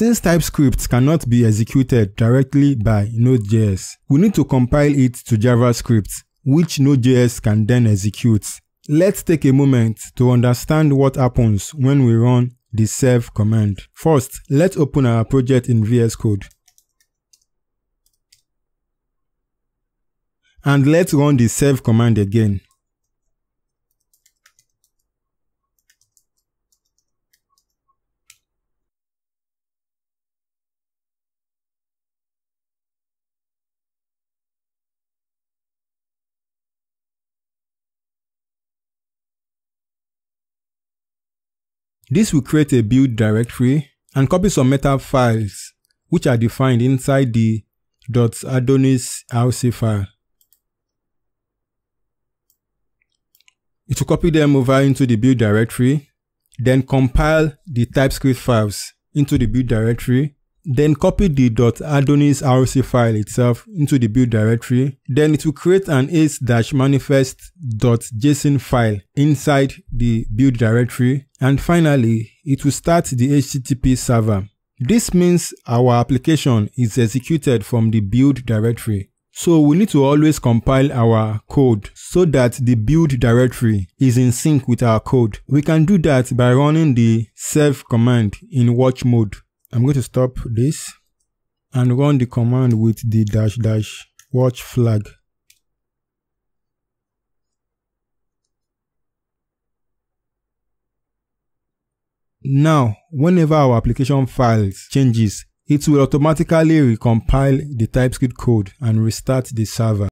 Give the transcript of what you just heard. Since TypeScript cannot be executed directly by Node.js, we need to compile it to JavaScript, which Node.js can then execute. Let's take a moment to understand what happens when we run the serve command. First, let's open our project in VS Code. And let's run the serve command again. This will create a build directory and copy some meta files which are defined inside the .adonisrc file. It will copy them over into the build directory, then compile the TypeScript files into the build directory, then copy the .adonisrc file itself into the build directory, then it will create an ace-manifest.json file inside the build directory, and finally, it will start the HTTP server. This means our application is executed from the build directory. So we need to always compile our code so that the build directory is in sync with our code. We can do that by running the serve command in watch mode. I'm going to stop this and run the command with the -- watch flag. Now, whenever our application files changes, it will automatically recompile the TypeScript code and restart the server.